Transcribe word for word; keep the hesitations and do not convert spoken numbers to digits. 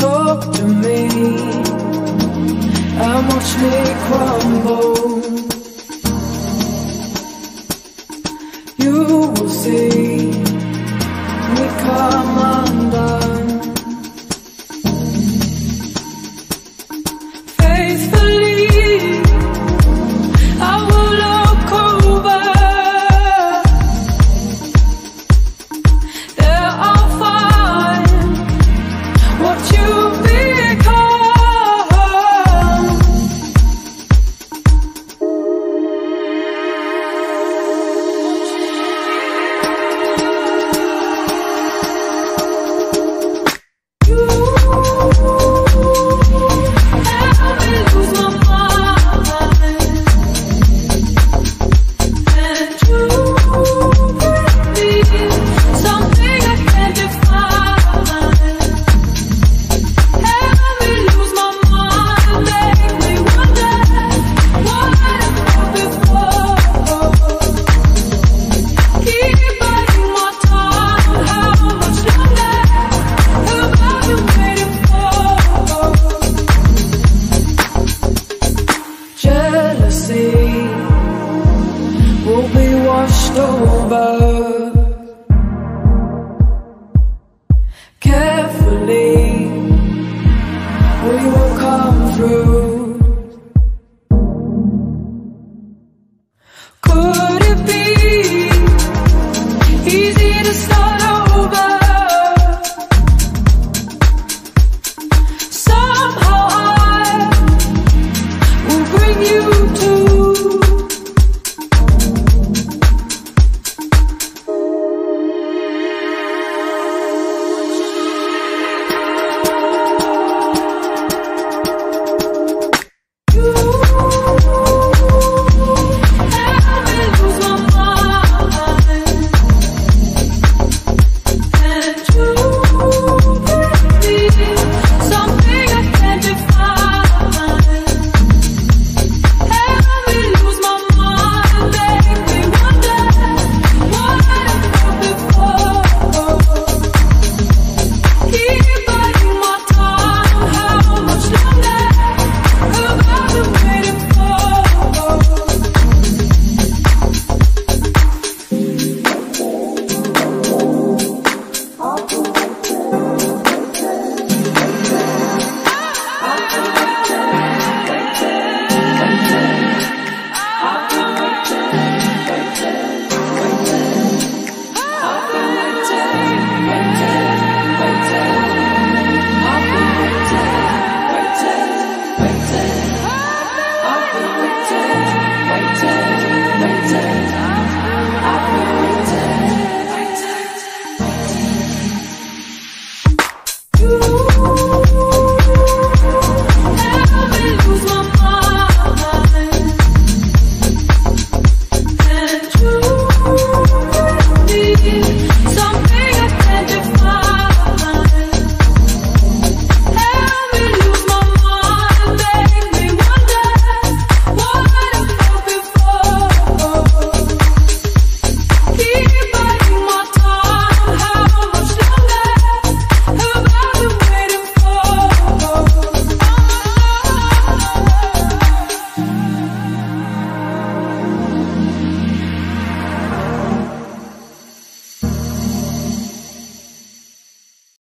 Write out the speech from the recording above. talk to me, and watch me crumble. You will see me come undone. Faithfully, I will look over. There I'll find what you will be washed over. Carefully, we will come through. Could it be easy?